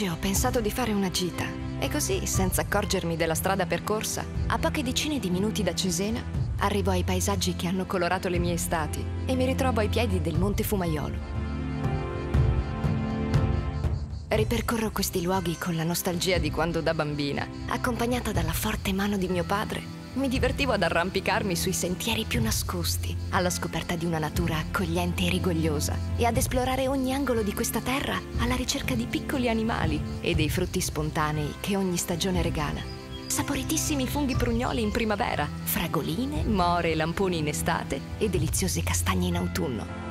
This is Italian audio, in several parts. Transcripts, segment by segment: Oggi ho pensato di fare una gita e così, senza accorgermi della strada percorsa, a poche decine di minuti da Cesena, arrivo ai paesaggi che hanno colorato le mie estati e mi ritrovo ai piedi del Monte Fumaiolo. Ripercorro questi luoghi con la nostalgia di quando da bambina, accompagnata dalla forte mano di mio padre, mi divertivo ad arrampicarmi sui sentieri più nascosti, alla scoperta di una natura accogliente e rigogliosa, e ad esplorare ogni angolo di questa terra alla ricerca di piccoli animali e dei frutti spontanei che ogni stagione regala. Saporitissimi funghi prugnoli in primavera, fragoline, more e lamponi in estate e deliziose castagne in autunno.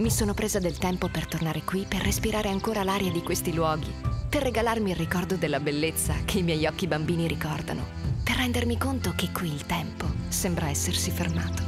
Mi sono presa del tempo per tornare qui, per respirare ancora l'aria di questi luoghi, per regalarmi il ricordo della bellezza che i miei occhi bambini ricordano, per rendermi conto che qui il tempo sembra essersi fermato.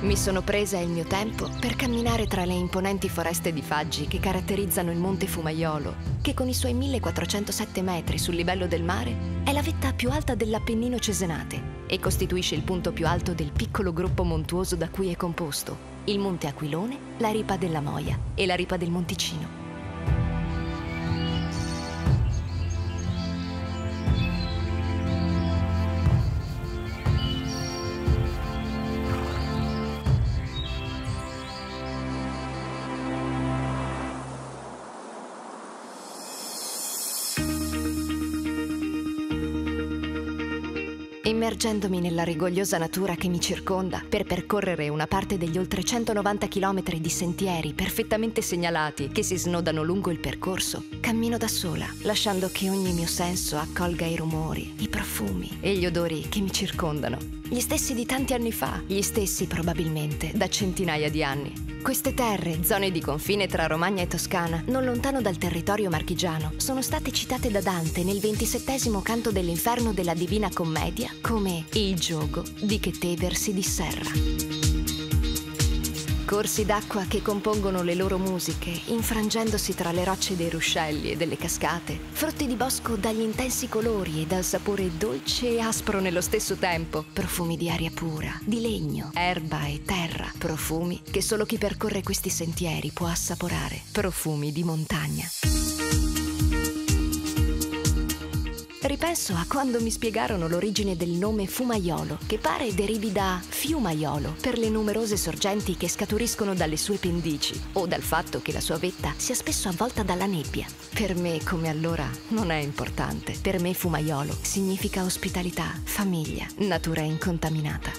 Mi sono presa il mio tempo per camminare tra le imponenti foreste di faggi che caratterizzano il Monte Fumaiolo, che con i suoi 1407 metri sul livello del mare è la vetta più alta dell'Appennino Cesenate e costituisce il punto più alto del piccolo gruppo montuoso da cui è composto, il Monte Aquilone, la Ripa della Moia e la Ripa del Monticino. Immergendomi nella rigogliosa natura che mi circonda per percorrere una parte degli oltre 190 km di sentieri perfettamente segnalati che si snodano lungo il percorso, cammino da sola, lasciando che ogni mio senso accolga i rumori, i profumi e gli odori che mi circondano. Gli stessi di tanti anni fa, gli stessi probabilmente da centinaia di anni. Queste terre, zone di confine tra Romagna e Toscana, non lontano dal territorio marchigiano, sono state citate da Dante nel 27° canto dell'Inferno della Divina Commedia come il giogo di che Tevere si disserra. Corsi d'acqua che compongono le loro musiche, infrangendosi tra le rocce dei ruscelli e delle cascate, frutti di bosco dagli intensi colori e dal sapore dolce e aspro nello stesso tempo, profumi di aria pura, di legno, erba e terra, profumi che solo chi percorre questi sentieri può assaporare, profumi di montagna. Ripenso a quando mi spiegarono l'origine del nome Fumaiolo, che pare derivi da fiumaiolo, per le numerose sorgenti che scaturiscono dalle sue pendici, o dal fatto che la sua vetta sia spesso avvolta dalla nebbia. Per me, come allora, non è importante. Per me Fumaiolo significa ospitalità, famiglia, natura incontaminata.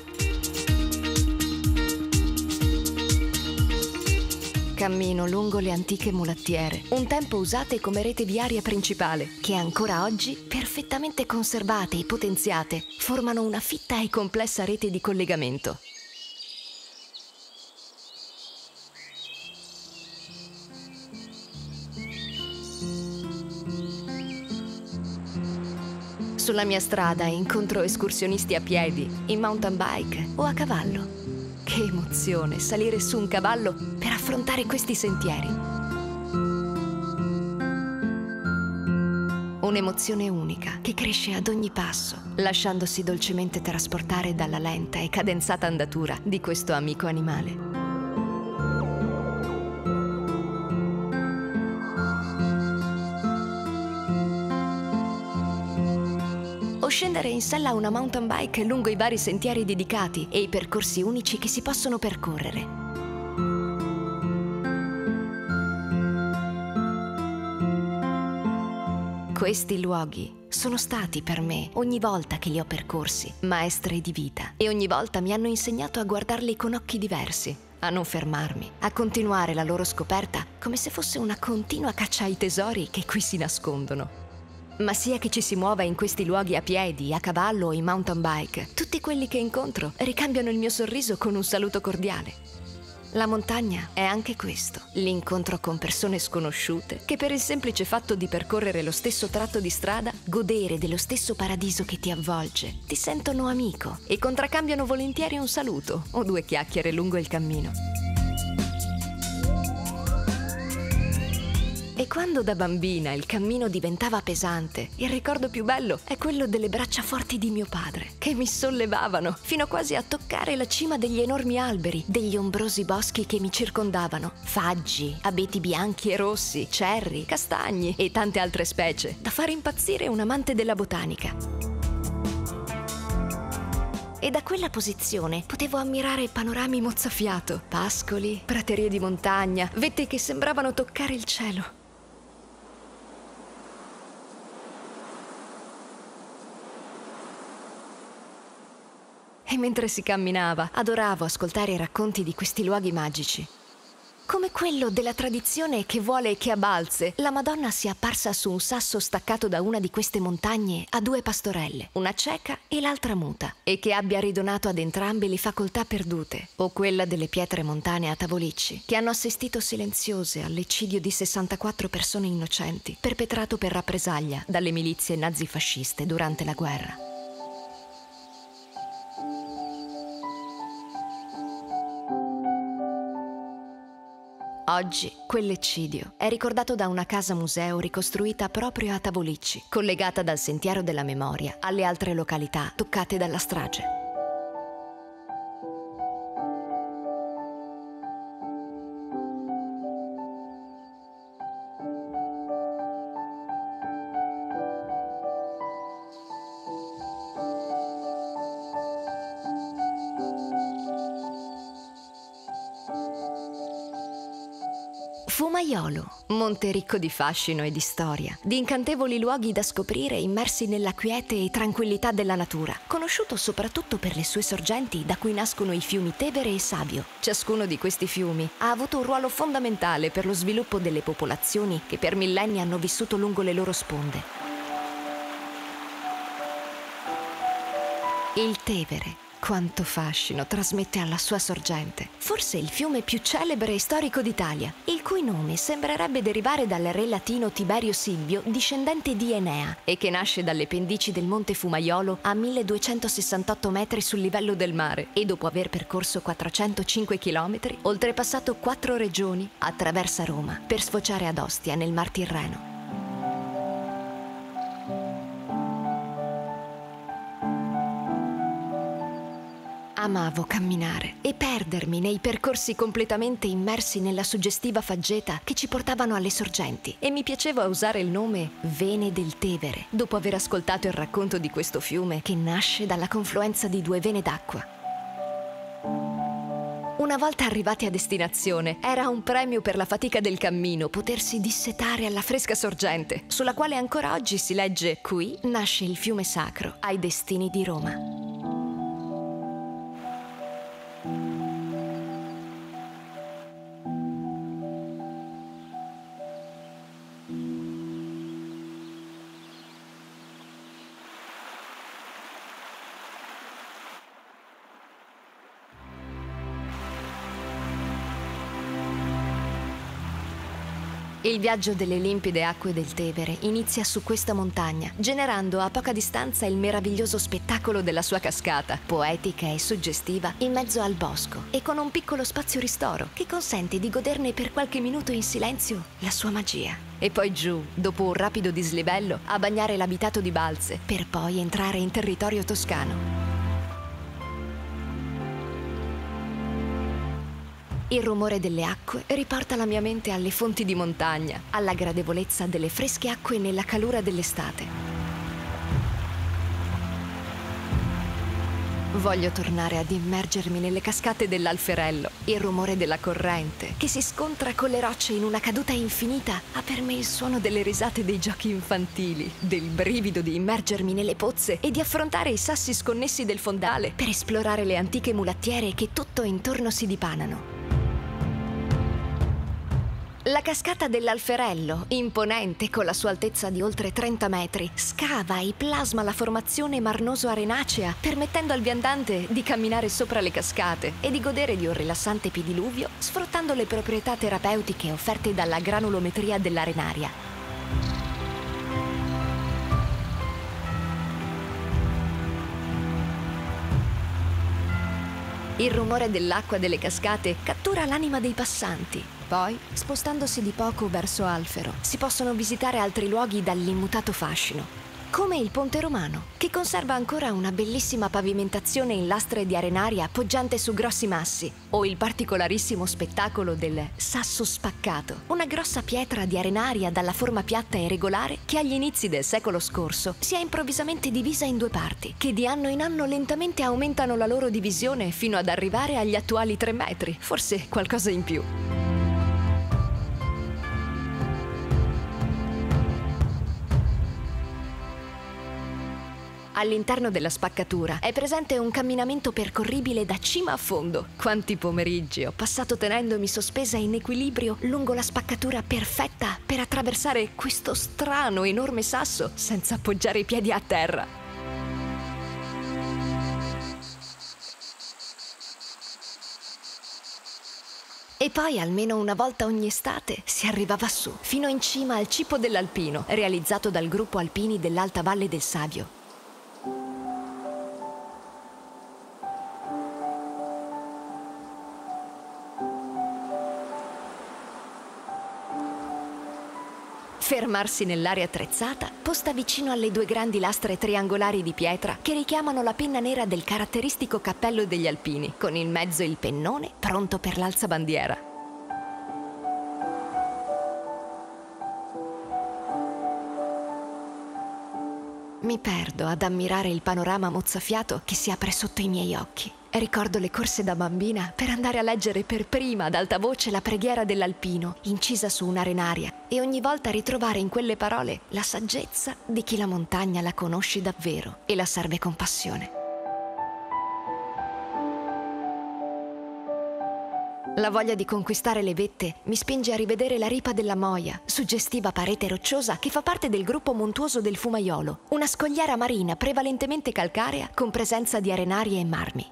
Cammino lungo le antiche mulattiere, un tempo usate come rete viaria principale, che ancora oggi, perfettamente conservate e potenziate, formano una fitta e complessa rete di collegamento. Sulla mia strada incontro escursionisti a piedi, in mountain bike o a cavallo. Che emozione salire su un cavallo per affrontare questi sentieri. Un'emozione unica che cresce ad ogni passo, lasciandosi dolcemente trasportare dalla lenta e cadenzata andatura di questo amico animale. Scendere in sella una mountain bike lungo i vari sentieri dedicati e i percorsi unici che si possono percorrere. Questi luoghi sono stati per me, ogni volta che li ho percorsi, maestri di vita, e ogni volta mi hanno insegnato a guardarli con occhi diversi, a non fermarmi, a continuare la loro scoperta come se fosse una continua caccia ai tesori che qui si nascondono. Ma sia che ci si muova in questi luoghi a piedi, a cavallo o in mountain bike, tutti quelli che incontro ricambiano il mio sorriso con un saluto cordiale. La montagna è anche questo, l'incontro con persone sconosciute che per il semplice fatto di percorrere lo stesso tratto di strada, godere dello stesso paradiso che ti avvolge, ti sentono amico e contraccambiano volentieri un saluto o due chiacchiere lungo il cammino. E quando da bambina il cammino diventava pesante, il ricordo più bello è quello delle braccia forti di mio padre, che mi sollevavano fino quasi a toccare la cima degli enormi alberi, degli ombrosi boschi che mi circondavano, faggi, abeti bianchi e rossi, cerri, castagni e tante altre specie, da far impazzire un amante della botanica. E da quella posizione potevo ammirare panorami mozzafiato, pascoli, praterie di montagna, vette che sembravano toccare il cielo. E mentre si camminava, adoravo ascoltare i racconti di questi luoghi magici. Come quello della tradizione che vuole che a Balze la Madonna sia apparsa su un sasso staccato da una di queste montagne a due pastorelle, una cieca e l'altra muta, e che abbia ridonato ad entrambe le facoltà perdute, o quella delle pietre montane a Tavolicci, che hanno assistito silenziose all'eccidio di 64 persone innocenti, perpetrato per rappresaglia dalle milizie nazifasciste durante la guerra. Oggi quell'eccidio è ricordato da una casa museo ricostruita proprio a Tavolicci, collegata dal sentiero della memoria alle altre località toccate dalla strage. Fumaiolo, monte ricco di fascino e di storia, di incantevoli luoghi da scoprire immersi nella quiete e tranquillità della natura, conosciuto soprattutto per le sue sorgenti da cui nascono i fiumi Tevere e Sabio. Ciascuno di questi fiumi ha avuto un ruolo fondamentale per lo sviluppo delle popolazioni che per millenni hanno vissuto lungo le loro sponde. Il Tevere. Quanto fascino trasmette alla sua sorgente, forse il fiume più celebre e storico d'Italia, il cui nome sembrerebbe derivare dal re latino Tiberio Silvio, discendente di Enea, e che nasce dalle pendici del monte Fumaiolo a 1268 metri sul livello del mare e dopo aver percorso 405 chilometri, oltrepassato 4 regioni, attraversa Roma per sfociare ad Ostia nel Mar Tirreno. Amavo camminare e perdermi nei percorsi completamente immersi nella suggestiva faggeta che ci portavano alle sorgenti e mi piaceva usare il nome Vene del Tevere dopo aver ascoltato il racconto di questo fiume che nasce dalla confluenza di due vene d'acqua. Una volta arrivati a destinazione, era un premio per la fatica del cammino potersi dissetare alla fresca sorgente, sulla quale ancora oggi si legge «Qui nasce il fiume sacro ai destini di Roma». Il viaggio delle limpide acque del Tevere inizia su questa montagna, generando a poca distanza il meraviglioso spettacolo della sua cascata, poetica e suggestiva, in mezzo al bosco e con un piccolo spazio ristoro che consente di goderne per qualche minuto in silenzio la sua magia. E poi giù, dopo un rapido dislivello, a bagnare l'abitato di Balze, per poi entrare in territorio toscano. Il rumore delle acque riporta la mia mente alle fonti di montagna, alla gradevolezza delle fresche acque nella calura dell'estate. Voglio tornare ad immergermi nelle cascate dell'Alferello. Il rumore della corrente, che si scontra con le rocce in una caduta infinita, ha per me il suono delle risate dei giochi infantili, del brivido di immergermi nelle pozze e di affrontare i sassi sconnessi del fondale per esplorare le antiche mulattiere che tutto intorno si dipanano. La cascata dell'Alferello, imponente con la sua altezza di oltre 30 metri, scava e plasma la formazione marnoso-arenacea, permettendo al viandante di camminare sopra le cascate e di godere di un rilassante pediluvio, sfruttando le proprietà terapeutiche offerte dalla granulometria dell'arenaria. Il rumore dell'acqua delle cascate cattura l'anima dei passanti. Poi, spostandosi di poco verso Alfero, si possono visitare altri luoghi dall'immutato fascino, come il Ponte Romano, che conserva ancora una bellissima pavimentazione in lastre di arenaria poggiante su grossi massi, o il particolarissimo spettacolo del Sasso Spaccato, una grossa pietra di arenaria dalla forma piatta e regolare che agli inizi del secolo scorso si è improvvisamente divisa in due parti, che di anno in anno lentamente aumentano la loro divisione fino ad arrivare agli attuali 3 metri, forse qualcosa in più. All'interno della spaccatura è presente un camminamento percorribile da cima a fondo. Quanti pomeriggi ho passato tenendomi sospesa in equilibrio lungo la spaccatura perfetta per attraversare questo strano enorme sasso senza appoggiare i piedi a terra. E poi almeno una volta ogni estate si arrivava su, fino in cima al Cipo dell'Alpino, realizzato dal Gruppo Alpini Dell'alta Valle Del Savio. Fermarsi nell'area attrezzata, posta vicino alle due grandi lastre triangolari di pietra che richiamano la penna nera del caratteristico cappello degli alpini, con in mezzo il pennone pronto per l'alzabandiera. Mi perdo ad ammirare il panorama mozzafiato che si apre sotto i miei occhi. Ricordo le corse da bambina per andare a leggere per prima ad alta voce la preghiera dell'alpino, incisa su un'arenaria, e ogni volta ritrovare in quelle parole la saggezza di chi la montagna la conosce davvero e la serve con passione. La voglia di conquistare le vette mi spinge a rivedere la Ripa della Moia, suggestiva parete rocciosa che fa parte del gruppo montuoso del Fumaiolo, una scogliera marina prevalentemente calcarea con presenza di arenarie e marmi.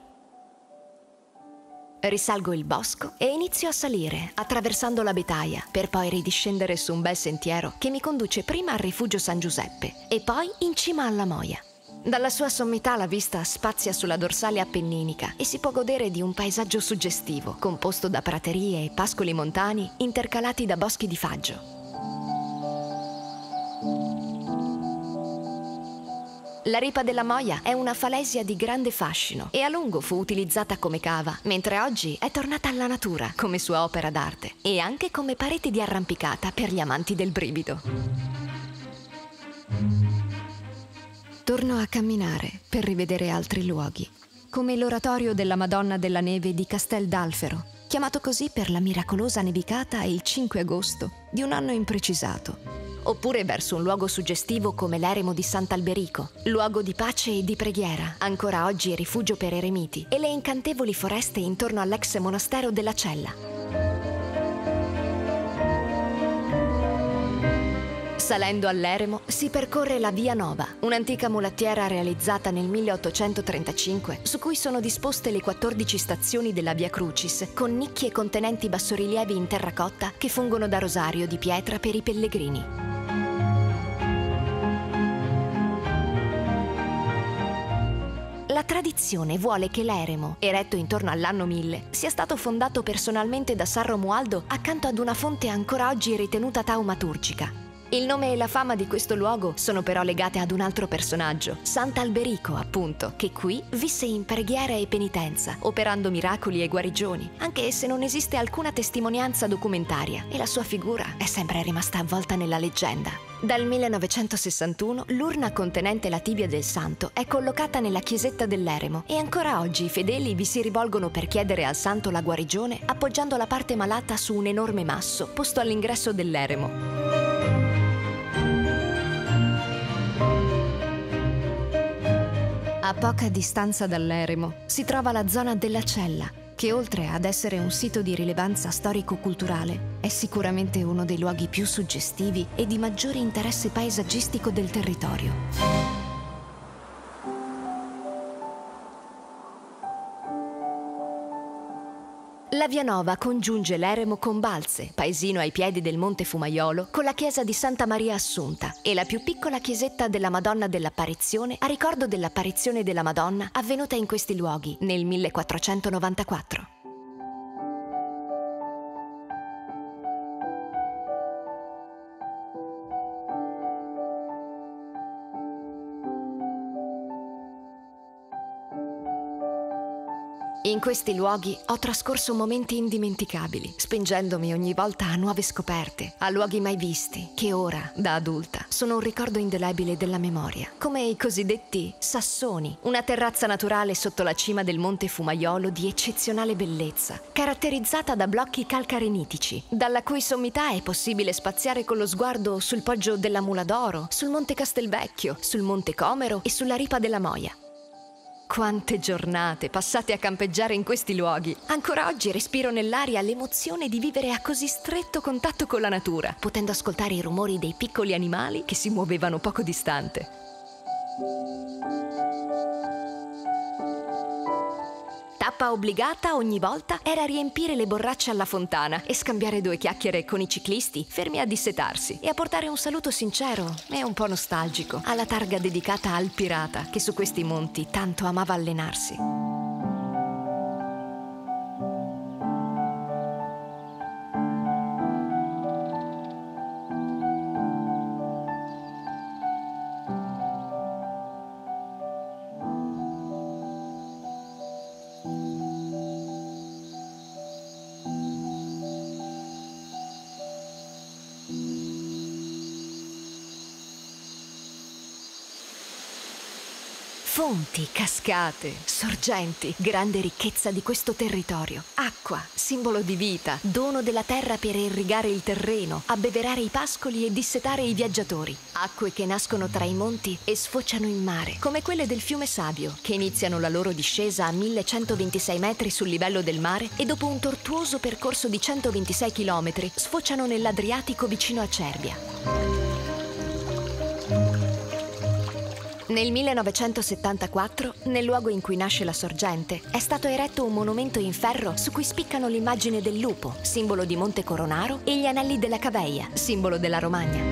Risalgo il bosco e inizio a salire, attraversando la Betaia, per poi ridiscendere su un bel sentiero che mi conduce prima al rifugio San Giuseppe e poi in cima alla Moia. Dalla sua sommità la vista spazia sulla dorsale appenninica e si può godere di un paesaggio suggestivo, composto da praterie e pascoli montani intercalati da boschi di faggio. La Ripa della Moia è una falesia di grande fascino e a lungo fu utilizzata come cava, mentre oggi è tornata alla natura come sua opera d'arte e anche come parete di arrampicata per gli amanti del brivido. Torno a camminare per rivedere altri luoghi, come l'oratorio della Madonna della Neve di Castel D'Alfero, chiamato così per la miracolosa nevicata e il 5 agosto di un anno imprecisato. Oppure verso un luogo suggestivo come l'eremo di Sant'Alberico, luogo di pace e di preghiera, ancora oggi rifugio per eremiti, e le incantevoli foreste intorno all'ex monastero della Cella. Salendo all'eremo si percorre la Via Nova, un'antica mulattiera realizzata nel 1835, su cui sono disposte le 14 stazioni della Via Crucis, con nicchie contenenti bassorilievi in terracotta che fungono da rosario di pietra per i pellegrini. La tradizione vuole che l'eremo, eretto intorno all'anno 1000, sia stato fondato personalmente da San Romualdo accanto ad una fonte ancora oggi ritenuta taumaturgica. Il nome e la fama di questo luogo sono però legate ad un altro personaggio, Sant'Alberico appunto, che qui visse in preghiera e penitenza, operando miracoli e guarigioni, anche se non esiste alcuna testimonianza documentaria e la sua figura è sempre rimasta avvolta nella leggenda. Dal 1961 l'urna contenente la tibia del santo è collocata nella chiesetta dell'eremo e ancora oggi i fedeli vi si rivolgono per chiedere al santo la guarigione appoggiando la parte malata su un enorme masso posto all'ingresso dell'eremo. A poca distanza dall'eremo si trova la zona della Cella, che oltre ad essere un sito di rilevanza storico-culturale, è sicuramente uno dei luoghi più suggestivi e di maggiore interesse paesaggistico del territorio. La Via Nova congiunge l'eremo con Balze, paesino ai piedi del Monte Fumaiolo, con la chiesa di Santa Maria Assunta e la più piccola chiesetta della Madonna dell'Apparizione a ricordo dell'apparizione della Madonna avvenuta in questi luoghi nel 1494. In questi luoghi ho trascorso momenti indimenticabili, spingendomi ogni volta a nuove scoperte, a luoghi mai visti, che ora, da adulta, sono un ricordo indelebile della memoria, come i cosiddetti sassoni, una terrazza naturale sotto la cima del Monte Fumaiolo di eccezionale bellezza, caratterizzata da blocchi calcarenitici, dalla cui sommità è possibile spaziare con lo sguardo sul poggio della Mula d'Oro, sul Monte Castelvecchio, sul Monte Comero e sulla Ripa della Moia. Quante giornate passate a campeggiare in questi luoghi! Ancora oggi respiro nell'aria l'emozione di vivere a così stretto contatto con la natura, potendo ascoltare i rumori dei piccoli animali che si muovevano poco distante. Tappa obbligata ogni volta era riempire le borracce alla fontana e scambiare due chiacchiere con i ciclisti fermi a dissetarsi e a portare un saluto sincero e un po' nostalgico alla targa dedicata al pirata che su questi monti tanto amava allenarsi. Fonti, cascate, sorgenti, grande ricchezza di questo territorio. Acqua, simbolo di vita, dono della terra per irrigare il terreno, abbeverare i pascoli e dissetare i viaggiatori. Acque che nascono tra i monti e sfociano in mare, come quelle del fiume Sabio, che iniziano la loro discesa a 1126 metri sul livello del mare e dopo un tortuoso percorso di 126 chilometri sfociano nell'Adriatico vicino a Cervia. Nel 1974, nel luogo in cui nasce la sorgente, è stato eretto un monumento in ferro su cui spiccano l'immagine del lupo, simbolo di Monte Coronaro, e gli anelli della Caveia, simbolo della Romagna.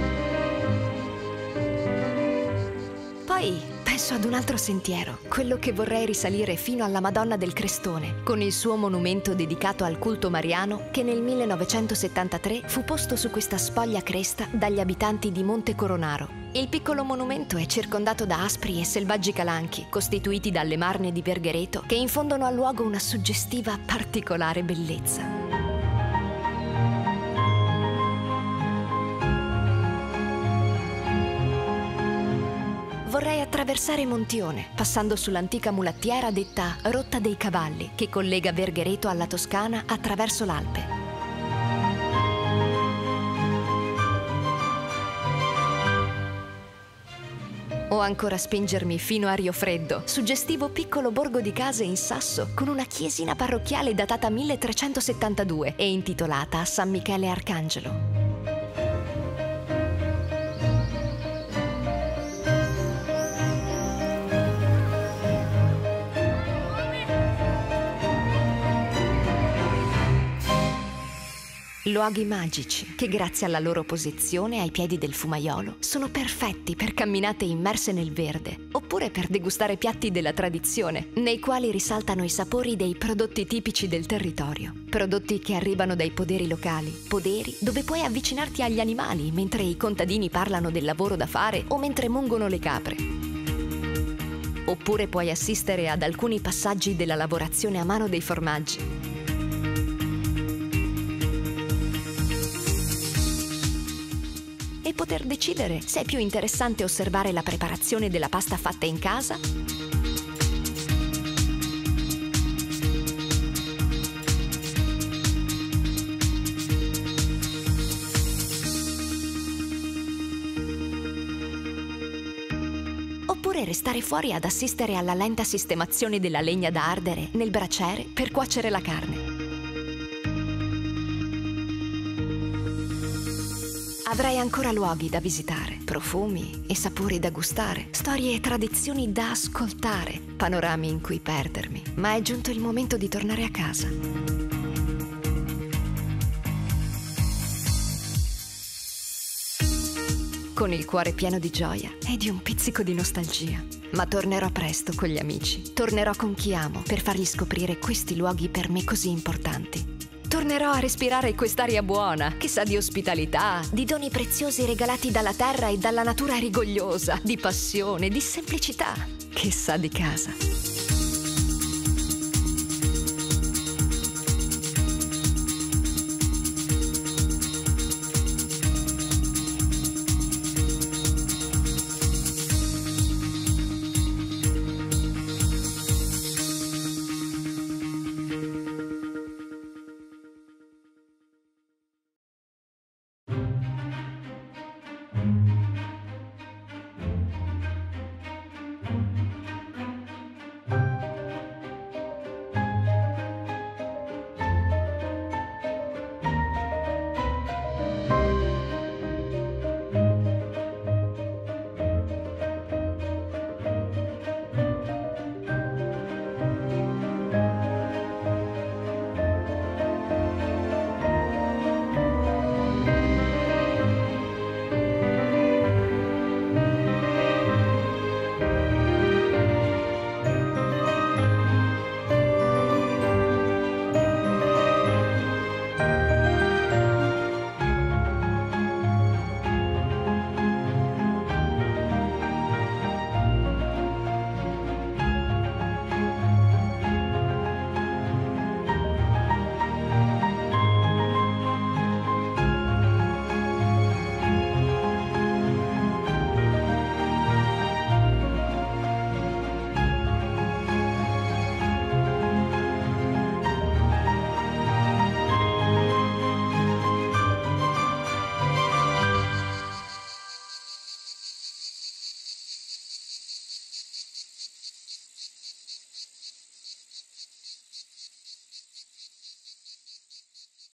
Poi penso ad un altro sentiero, quello che vorrei risalire fino alla Madonna del Crestone, con il suo monumento dedicato al culto mariano che nel 1973 fu posto su questa spoglia cresta dagli abitanti di Monte Coronaro. Il piccolo monumento è circondato da aspri e selvaggi calanchi, costituiti dalle marne di Verghereto, che infondono al luogo una suggestiva, particolare bellezza. Vorrei attraversare Montione, passando sull'antica mulattiera detta Rotta dei Cavalli, che collega Verghereto alla Toscana attraverso l'Alpe. O ancora spingermi fino a Riofreddo, suggestivo piccolo borgo di case in sasso con una chiesina parrocchiale datata 1372 e intitolata a San Michele Arcangelo. Luoghi magici che, grazie alla loro posizione ai piedi del Fumaiolo, sono perfetti per camminate immerse nel verde oppure per degustare piatti della tradizione, nei quali risaltano i sapori dei prodotti tipici del territorio. Prodotti che arrivano dai poderi locali, poderi dove puoi avvicinarti agli animali mentre i contadini parlano del lavoro da fare o mentre mungono le capre. Oppure puoi assistere ad alcuni passaggi della lavorazione a mano dei formaggi. E poter decidere se è più interessante osservare la preparazione della pasta fatta in casa oppure restare fuori ad assistere alla lenta sistemazione della legna da ardere nel braciere per cuocere la carne. Avrai ancora luoghi da visitare, profumi e sapori da gustare, storie e tradizioni da ascoltare, panorami in cui perdermi, ma è giunto il momento di tornare a casa. Con il cuore pieno di gioia e di un pizzico di nostalgia, ma tornerò presto con gli amici, tornerò con chi amo per fargli scoprire questi luoghi per me così importanti. Tornerò a respirare quest'aria buona, che sa di ospitalità, di doni preziosi regalati dalla terra e dalla natura rigogliosa, di passione, di semplicità, che sa di casa.